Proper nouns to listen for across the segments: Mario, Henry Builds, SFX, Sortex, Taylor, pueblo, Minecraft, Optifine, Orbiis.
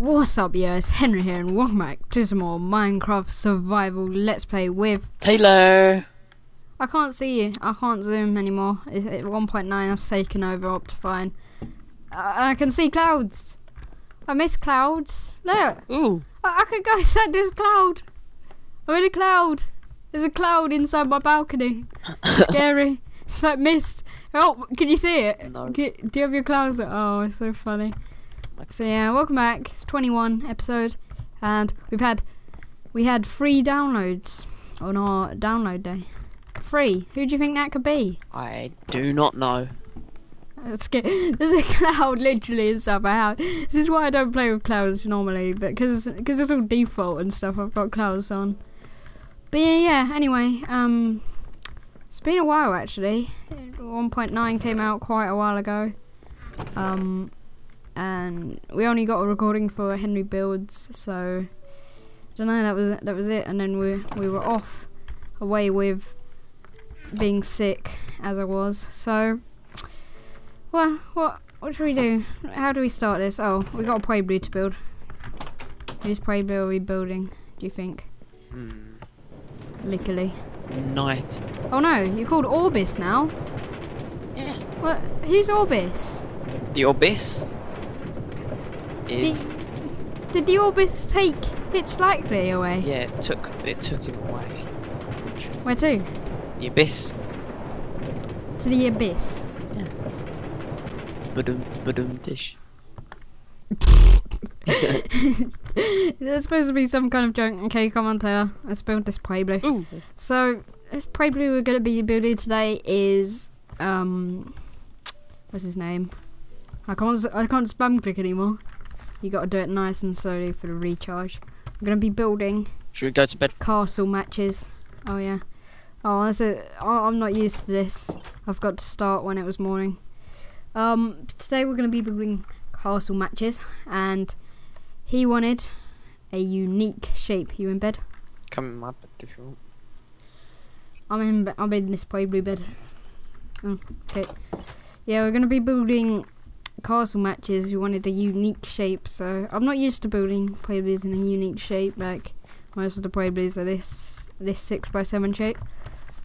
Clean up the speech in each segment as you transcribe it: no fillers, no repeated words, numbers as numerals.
What's up, yeah, it's Henry here and welcome back to some more Minecraft survival let's play with Taylor. I can't see you, I can't zoom anymore. It's at 1.9, that's taken over Optifine. I can see clouds. I miss clouds. Look. Ooh. I could go set this cloud. I'm in a cloud. There's a cloud inside my balcony. It's scary. It's like mist. Oh, can you see it? No. Do you have your clouds? Oh, it's so funny. So yeah, welcome back. It's 21 episode, and we had 3 downloads on our download day. 3. Who do you think that could be? I do not know. There's a cloud literally inside my house. This is why I don't play with clouds normally, but because it's all default and stuff. I've got clouds on. But yeah. Anyway, it's been a while actually. 1.9 came out quite a while ago. And we only got a recording for Henry Builds, so I don't know. That was it, and then we were off away with being sick as I was. So, well, what should we do? How do we start this? Oh, we got a pueblo to build. Whose pueblo are we building? Do you think? Lickily. Night. Oh no, you're called Orbis now. Yeah. What? Who's Orbis? The Orbis. Did the Orbis take Hits Likely away? Yeah, it took him away. Where to? The Abyss. To the Abyss. Yeah. Badum dish. There's supposed to be some kind of joke. Okay, come on, Taylor. Let's build this pueblo. Ooh. So this pueblo we're gonna be building today is what's his name? I can't spam click anymore. You gotta do it nice and slowly for the recharge. I'm gonna be building. Should we go to bed? Castle matches. Oh yeah. Oh, I'm not used to this. I've got to start when it was morning. Today we're gonna be building castle matches, and he wanted a unique shape. You in bed? Come in my bed if you want. I'm in this pueblo bed. Oh, okay. Yeah, we're gonna be building castle matches. You wanted a unique shape, so I'm not used to building pueblos in a unique shape. Like most of the pueblos are this 6x7 shape,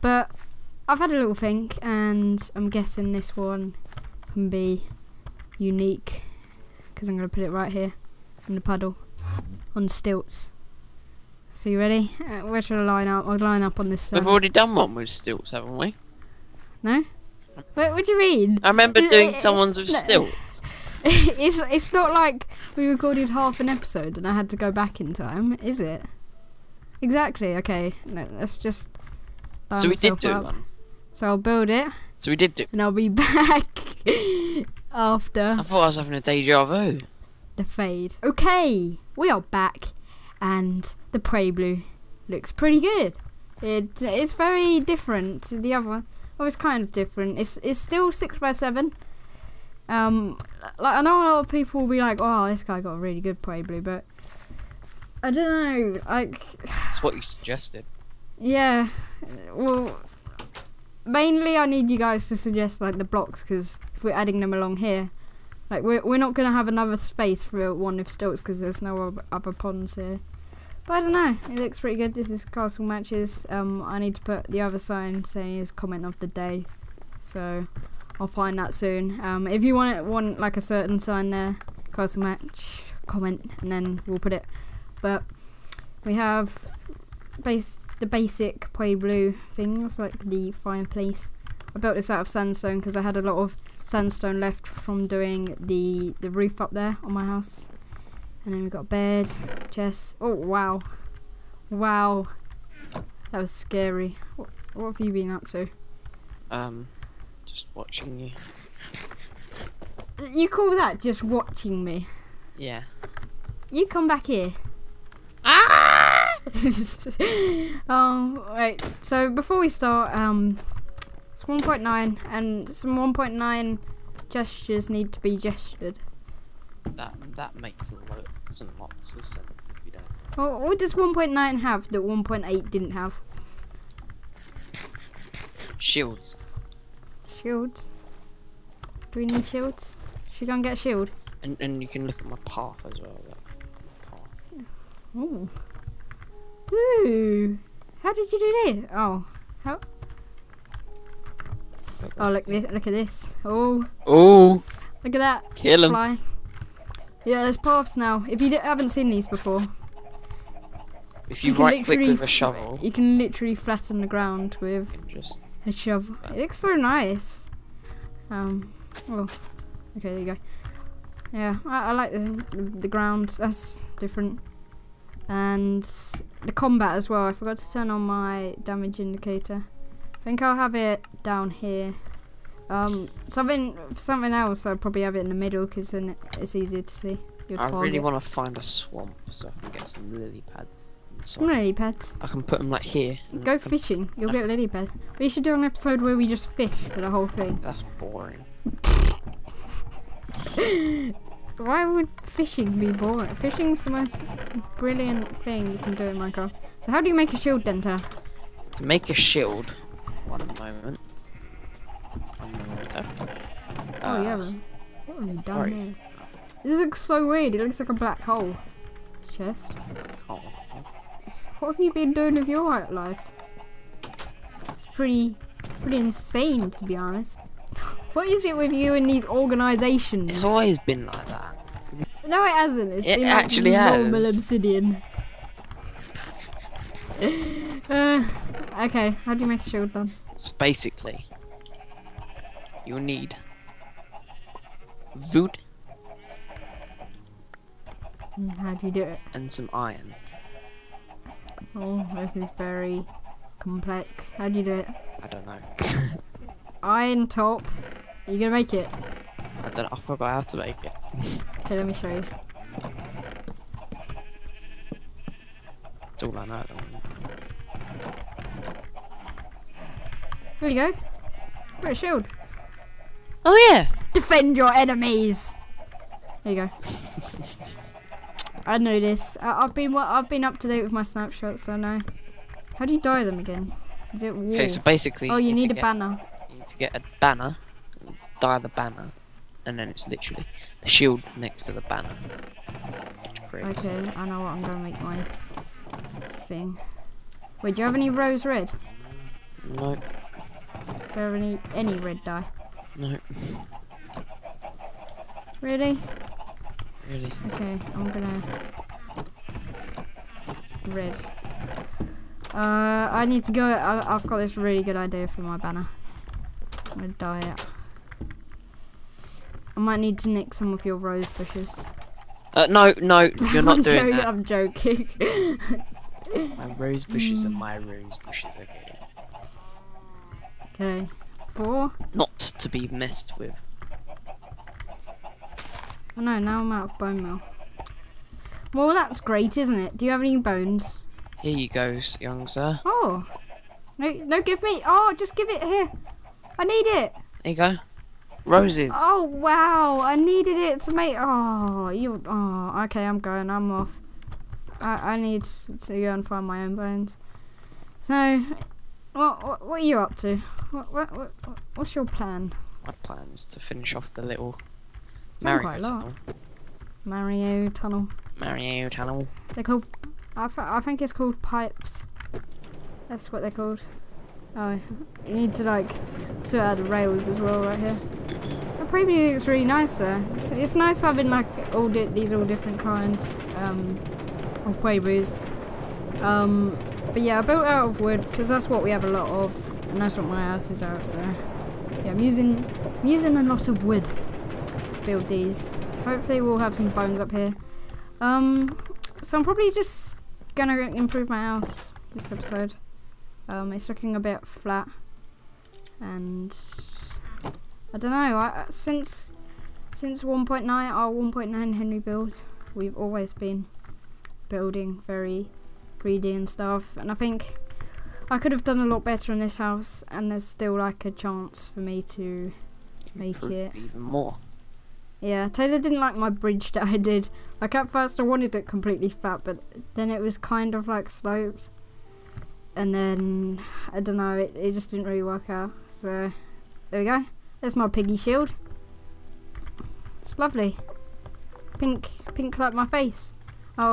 but I've had a little think, and I'm guessing this one can be unique because I'm gonna put it right here in the puddle on stilts. So you ready? Where should I line up? I'll line up on this side. We've already done one with stilts, haven't we? No. What do you mean? I remember doing someone's with stilts. It's not like we recorded half an episode and I had to go back in time, is it? Exactly. Okay. No, let's just. So we did do one. So I'll build it. So we did do. And I'll be back after. I thought I was having a deja vu. The fade. Okay, we are back, and the pueblo looks pretty good. It's very different to the other one. Oh, it's kind of different. It's still 6x7. Like I know a lot of people will be like, "Oh, this guy got a really good pueblo," but I don't know. Like, it's what you suggested. Yeah. Well, mainly I need you guys to suggest like the blocks, because if we're adding them along here, like we're not gonna have another space for one with stilts because there's no other ponds here. But I don't know, it looks pretty good. This is castle matches. I need to put the other sign saying his comment of the day, so I'll find that soon. If you want like a certain sign there, castle match comment, and then we'll put it. But we have the basic pueblo things like the fireplace. I built this out of sandstone because I had a lot of sandstone left from doing the roof up there on my house. And then we've got bed, chest. Oh, wow. Wow. That was scary. What have you been up to? Just watching you. You call that just watching me? Yeah. You come back here. Ah! Right. So before we start, it's 1.9, and some 1.9 gestures need to be gestured. That makes lots and lots of sense if you don't. Well, what does 1.9 have that 1.8 didn't have? Shields. Shields? Do we need shields? Should we go and get a shield? And you can look at my path as well. Though. Ooh. Ooh. How did you do this? Oh. How? Oh, look, look at this. Oh. Oh. Look at that. Kill him. Yeah, there's paths now. If you haven't seen these before. If you right click with a shovel. You can literally flatten the ground with just a shovel. It looks so nice. Oh. Okay, there you go. Yeah, I like the grounds. That's different. And the combat as well. I forgot to turn on my damage indicator. I think I'll have it down here. Something else. I'll probably have it in the middle because then it's easier to see. I really want to find a swamp so I can get some lily pads. Some lily pads. I can put them like here. Go fishing. You'll get lily pads. We should do an episode where we just fish for the whole thing. That's boring. Why would fishing be boring? Fishing's the most brilliant thing you can do in Minecraft. So how do you make a shield, Denta? To make a shield, one moment. Oh yeah, man. What have you done here? This looks so weird. It looks like a black hole. Chest. Oh. What have you been doing with your life? It's pretty insane, to be honest. What is it with you and these organisations? It's always been like that. No, it hasn't. It's been actually like normal obsidian. Okay, how do you make a shield then? So basically, you'll need wood. How do you do it? And some iron. Oh, this is very complex. How do you do it? I don't know. Iron top. Are you gonna make it? I don't know. I forgot how to make it. Okay, let me show you. It's all I know. There you go. Got a shield. Oh yeah. Defend your enemies. There you go. I know this. I've been up to date with my snapshots, so I know. How do you dye them again? Is it wall? Okay, so basically. Oh, you need a banner. You need to get a banner, dye the banner, and then it's literally the shield next to the banner. Okay, I know what I'm gonna make my thing. Wait, do you have any rose red? No. Nope. Do you have any red dye? No. Nope. Really? Really? Okay, I'm gonna red. I need to go. I've got this really good idea for my banner. I'm gonna dye it. I might need to nick some of your rose bushes. No, you're not doing that. I'm joking. My rose bushes are my rose bushes. Okay. Okay. 4. Not to be messed with. Oh no, now I'm out of bone meal. Well, that's great, isn't it? Do you have any bones? Here you go, young sir. Oh. No, give me. Oh, just give it here. I need it. There you go. Roses. Oh, wow. I needed it to make. Oh, you. Oh, okay, I'm going. I'm off. I need to go and find my own bones. So, what are you up to? What's your plan? My plan is to finish off the little Mario Tunnel. Mario Tunnel. Mario Tunnel. They're called. I think it's called pipes. That's what they're called. Oh, you need to like sort out the rails as well right here. It probably looks really nice there. It's nice having like all these different kinds of pueblos. But yeah, I built out of wood because that's what we have a lot of, and that's what my house is out. So yeah, I'm using a lot of wood. Build these. So hopefully we'll have some bones up here. So I'm probably just gonna improve my house this episode. It's looking a bit flat, and I don't know. Since 1.9, our 1.9 Henry build, we've always been building very 3D and stuff. And I think I could have done a lot better in this house, and there's still like a chance for me to make it even more. Yeah, Taylor didn't like my bridge that I did. Like at first I wanted it completely flat, but then it was kind of like sloped. And then, I don't know, it just didn't really work out. So, there we go. There's my piggy shield. It's lovely. Pink like my face. I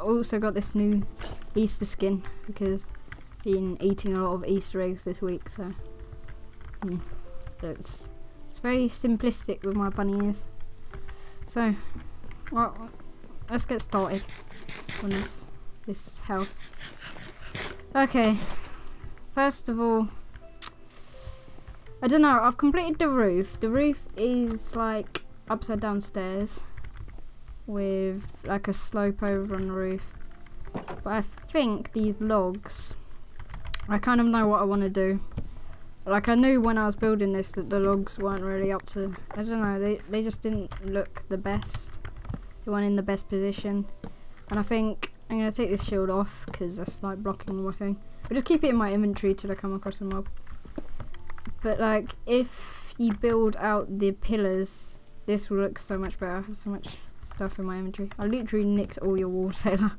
also got this new Easter skin because I've been eating a lot of Easter eggs this week, so it's very simplistic with my bunny ears. So, well, let's get started on this house. Okay, first of all, I don't know, I've completed the roof. The roof is like upside down stairs with like a slope over on the roof. But I think these logs, I kind of know what I want to do. Like, I knew when I was building this that the logs weren't really up to, I don't know, they just didn't look the best. They weren't in the best position. And I think I'm going to take this shield off because that's like blocking my thing. I'll just keep it in my inventory till I come across a mob. But like, if you build out the pillars, this will look so much better. I have so much stuff in my inventory. I literally nicked all your walls, Taylor.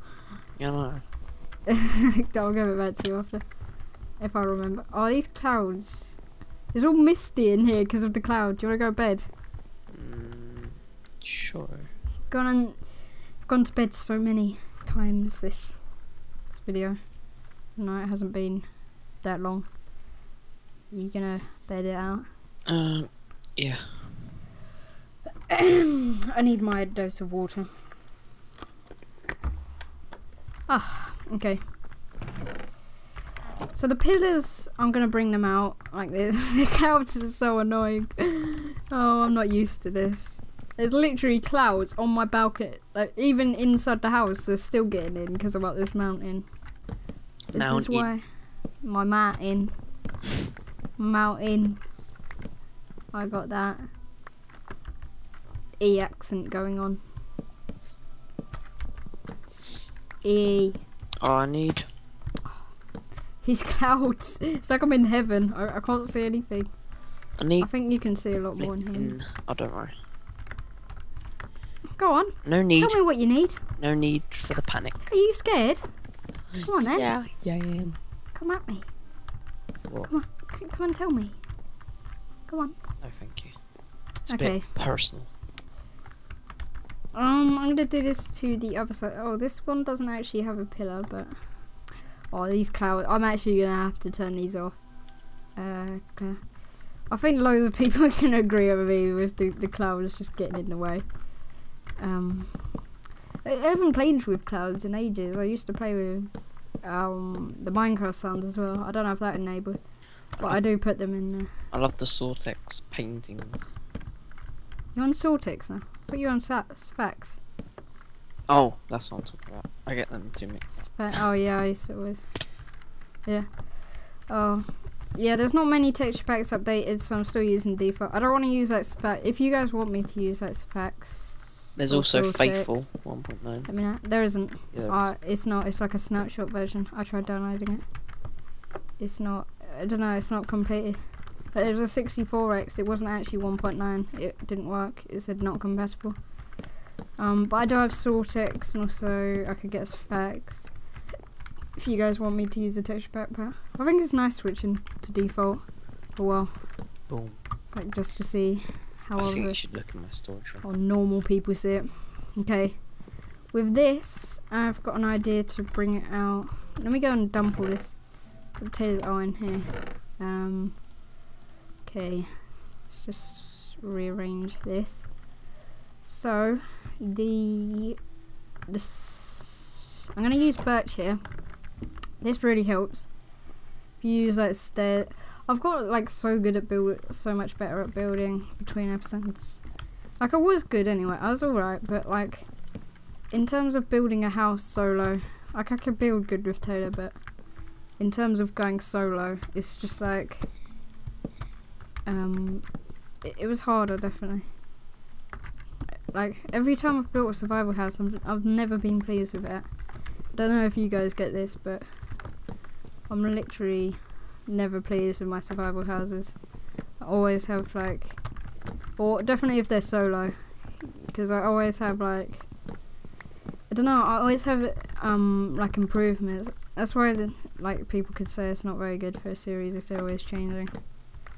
Yeah, no. I'll give it back to you after, if I remember. Oh, these clouds. It's all misty in here because of the cloud. Do you want to go to bed? Sure. I've gone to bed so many times this video. No, it hasn't been that long. You gonna bed it out? Yeah. I need my dose of water. Ah, okay. So the pillars, I'm gonna bring them out like this. The clouds are so annoying. Oh, I'm not used to this. There's literally clouds on my balcony. Like, even inside the house, they're still getting in because I'm up this mountain. This is why my mountain. Mountain. I got that E accent going on. E. Oh, I need. These clouds. It's like I'm in heaven. I can't see anything. I think you can see a lot more in heaven. I don't know. Go on. No need. Tell me what you need. No need for the panic. Are you scared? Come on then. Yeah, I am. Come at me. What? Come on. Come on, tell me. Come on. No, thank you. It's okay. A bit personal. I'm gonna do this to the other side. Oh, this one doesn't actually have a pillar, but oh, these clouds. I'm actually gonna have to turn these off. Okay. I think loads of people can agree with me with the clouds just getting in the way. I haven't played with clouds in ages. I used to play with the Minecraft sounds as well. I don't have that enabled. But I do put them in there. I love the Sortex paintings. You're on Sortex now? But you're on SFX. Oh, that's what I'm talking about. I get them too mixed. Oh yeah, I used to always. Yeah. Oh. Yeah, there's not many texture packs updated, so I'm still using default. I don't want to use SFX. If you guys want me to use SFX. There's also Sortex. Faithful 1.9. I mean, there isn't. Yeah, it's not. It's like a snapshot version. I tried downloading it. It's not. I don't know, it's not completed. But it was a 64x, it wasn't actually 1.9, it didn't work, it said not compatible. But I do have Sortex, and also I could get SFX if you guys want me to use the texture pack. But I think it's nice switching to default for a while. Boom. Like, just to see how I think you should look at my storage room. Or normal people see it. Okay. With this, I've got an idea to bring it out. Let me go and dump all this. Taylor's iron here. Okay, let's just rearrange this. So I'm gonna use birch here. This really helps. If you use like stair, I've got like so much better at building between episodes. Like, I was good anyway. I was alright, but like in terms of building a house solo, like I could build good with Taylor, but in terms of going solo, it's just like, it was harder, definitely. Like, every time I've built a survival house, I've never been pleased with it. I don't know if you guys get this, but I'm literally never pleased with my survival houses. I always have like, or definitely if they're solo, because I always have like, I don't know, I always have like improvements. That's why like people could say it's not very good for a series if they're always changing.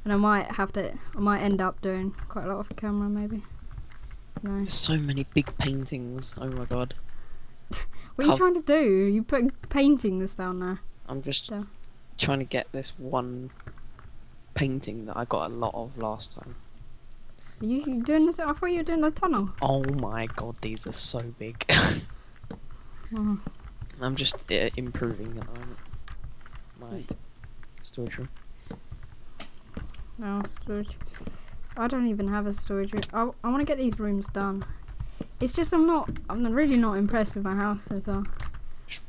And I might end up doing quite a lot off camera maybe. No. There's so many big paintings, oh my god. What are you trying to do? You're painting this down there. I'm just trying to get this one painting that I got a lot of last time. Are you doing this? I thought you were doing the tunnel. Oh my god, these are so big. Oh. I'm just improving at the moment. My storage room. No storage. I don't even have a storage room. I want to get these rooms done. It's just I'm really not impressed with my house so far.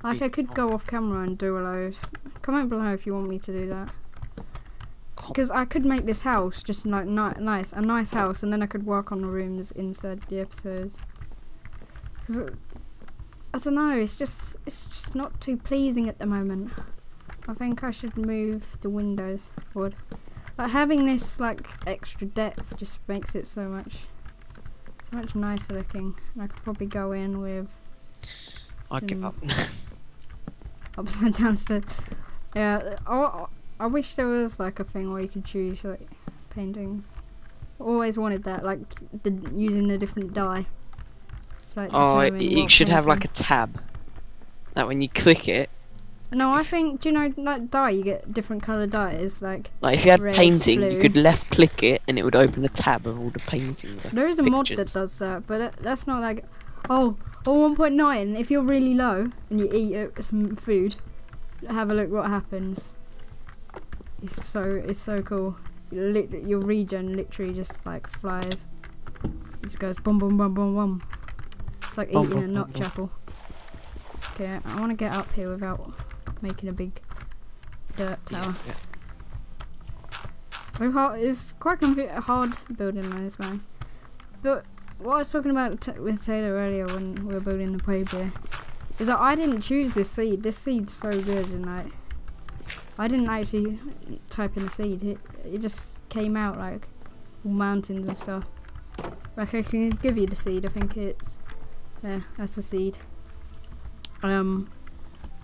Like I could go off camera and do a load. Comment below if you want me to do that. Because I could make this house just like a nice house, and then I could work on the rooms inside the episodes. Because I don't know, it's just not too pleasing at the moment. I think I should move the windows forward. Like having this like extra depth just makes it so much nicer looking. And I could probably go in with. I give up. Upside down stairs. Yeah. I wish there was like a thing where you could choose like paintings. Always wanted that, like using the different dye. So, like, oh, it should have like a tab. That when you click it. No, I think, do you know, like dye, you get different colour dyes, like if you had red, painting, blue. You could left click it and it would open a tab of all the paintings. Like there is a mod that does that, but that's not like, oh, 1.9, if you're really low and you eat some food, have a look what happens. It's so cool. Your regen literally just like flies. It just goes boom, boom, boom, boom, boom. It's like eating a notch apple. Okay, I want to get up here without making a big dirt tower. Yeah. So hard, it's quite hard building this man. But what I was talking about with Taylor earlier when we were building the pueblo is that I didn't choose this seed. This seed's so good, and like I didn't actually type in the seed. It just came out like all mountains and stuff. Like I can give you the seed. I think it's there. That's the seed.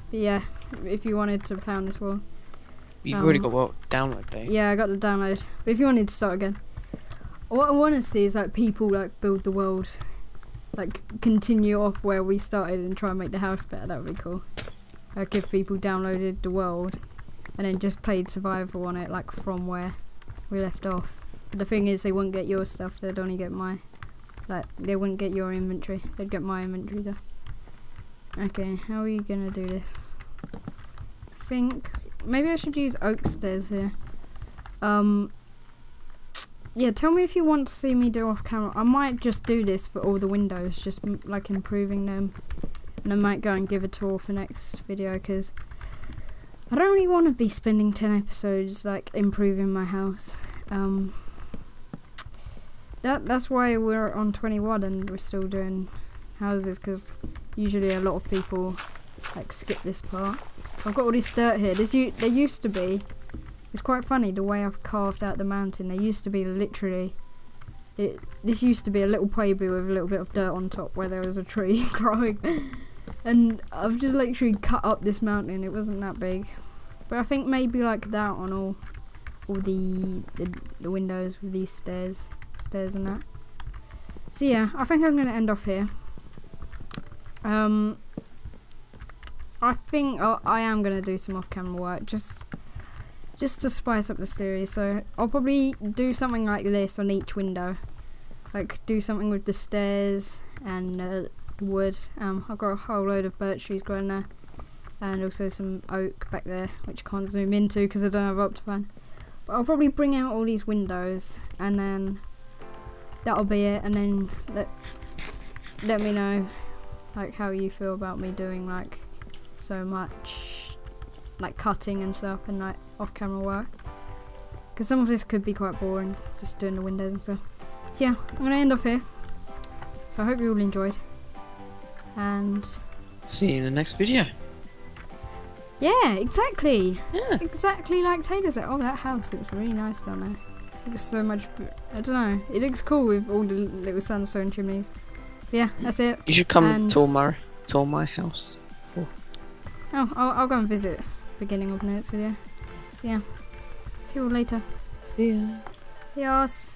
But yeah, if you wanted to pound this wall. You've already got what download though. Yeah, I got the download. But if you wanted to start again. What I wanna see is like people like build the world. Like continue off where we started and try and make the house better, that would be cool. Like if people downloaded the world and then just played survival on it, like from where we left off. But the thing is they wouldn't get your stuff, they'd only get my they wouldn't get your inventory. They'd get my inventory though. Okay, how are you gonna do this? I think maybe I should use oak stairs here. Yeah, tell me if you want to see me do off camera. I might just do this for all the windows, just like improving them. And I might go and give a tour for next video because I don't really want to be spending 10 episodes like improving my house. That's why we're on 21 and we're still doing houses because usually a lot of people like skip this part. I've got all this dirt here. There used to be, it's quite funny the way I've carved out the mountain, there used to be literally, this used to be a little pueblo with a little bit of dirt on top where there was a tree growing. And I've just literally cut up this mountain, it wasn't that big. But I think maybe like that on all the windows with these stairs and that. So yeah, I think I'm going to end off here. I think I am gonna do some off-camera work just to spice up the series. So I'll probably do something like this on each window, like do something with the stairs and wood. I've got a whole load of birch trees growing there, and also some oak back there, which I can't zoom into because I don't have Optifine. But I'll probably bring out all these windows, and then that'll be it. And then let me know. Like how you feel about me doing like so much like cutting and stuff and like off camera work, because some of this could be quite boring just doing the windows and stuff. So yeah, I'm gonna end off here, so I hope you all enjoyed and see you in the next video. Yeah, exactly. Yeah, exactly like Taylor said. Oh, that house looks really nice down there. It looks so much, I don't know, it looks cool with all the little sandstone chimneys. Yeah, that's it. You should come and tour my house. Oh, I'll go and visit beginning of next video. So yeah, see you all later. See ya. Yes.